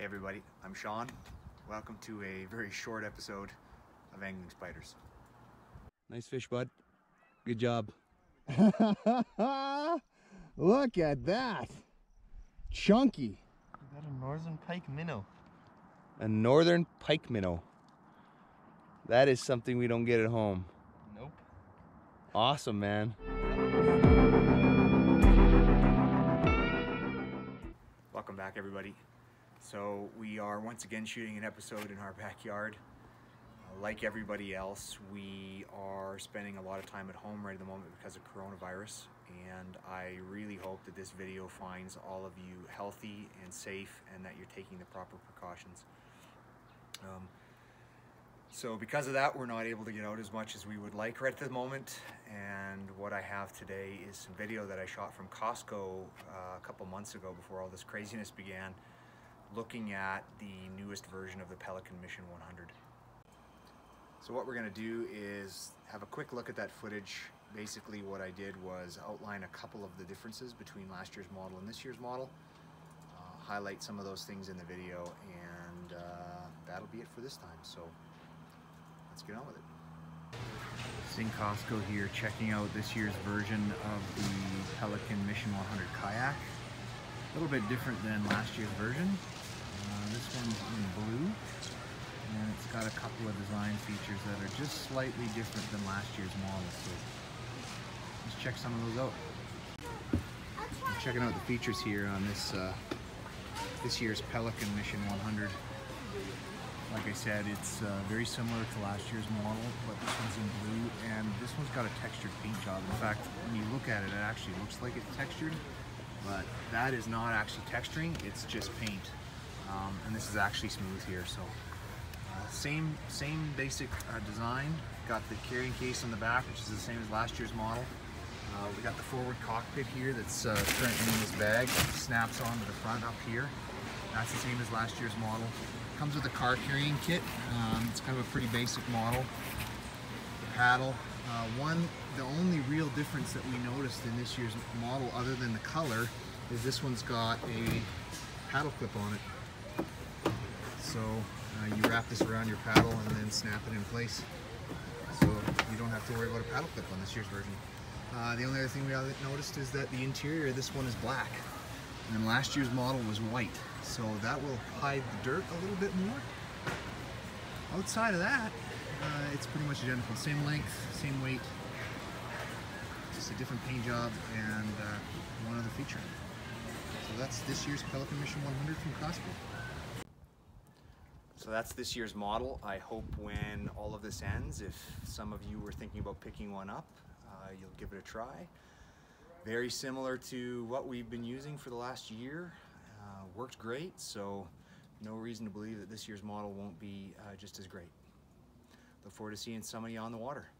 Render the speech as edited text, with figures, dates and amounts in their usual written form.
Hey everybody, I'm Sean. Welcome to a very short episode of Angling Spiders. Nice fish, bud. Good job. Look at that. Chunky. We got a northern pike minnow. A northern pike minnow. That is something we don't get at home. Nope. Awesome, man. Welcome back, everybody. So we are once again shooting an episode in our backyard. Like everybody else, we are spending a lot of time at home right at the moment because of coronavirus, and I really hope that this video finds all of you healthy and safe and that you're taking the proper precautions. So because of that, we're not able to get out as much as we would like right at the moment, and what I have today is some video that I shot from Costco a couple months ago before all this craziness began, looking at the newest version of the Pelican Mission 100. So what we're gonna do is have a quick look at that footage. Basically what I did was outline a couple of the differences between last year's model and this year's model, highlight some of those things in the video, and that'll be it for this time. So let's get on with it. Seeing Costco here, checking out this year's version of the Pelican Mission 100 kayak. A little bit different than last year's version. This one's in blue, and it's got a couple of design features that are just slightly different than last year's model, so let's check some of those out. I'm checking out the features here on this this year's Pelican Mission 100. Like I said, it's very similar to last year's model, but this one's in blue, and this one's got a textured paint job. In fact, when you look at it, it actually looks like it's textured, but that is not actually texturing, it's just paint. And this is actually smooth here, so same basic design. Got the carrying case on the back, which is the same as last year's model. We got the forward cockpit here that's currently in this bag. It snaps onto the front up here. That's the same as last year's model. Comes with a car carrying kit. It's kind of a pretty basic model. The paddle. The only real difference that we noticed in this year's model, other than the color, is this one's got a paddle clip on it. So you wrap this around your paddle and then snap it in place. So you don't have to worry about a paddle clip on this year's version. The only other thing we noticed is that the interior of this one is black, and last year's model was white. So that will hide the dirt a little bit more. Outside of that, it's pretty much identical. Same length, same weight, just a different paint job and one other feature. So that's this year's Pelican Mission 100 from Costco. So that's this year's model. I hope when all of this ends, if some of you were thinking about picking one up, you'll give it a try. Very similar to what we've been using for the last year. Worked great, so no reason to believe that this year's model won't be just as great. Look forward to seeing somebody on the water.